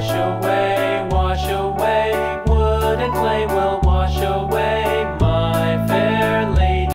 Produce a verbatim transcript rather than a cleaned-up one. wash away.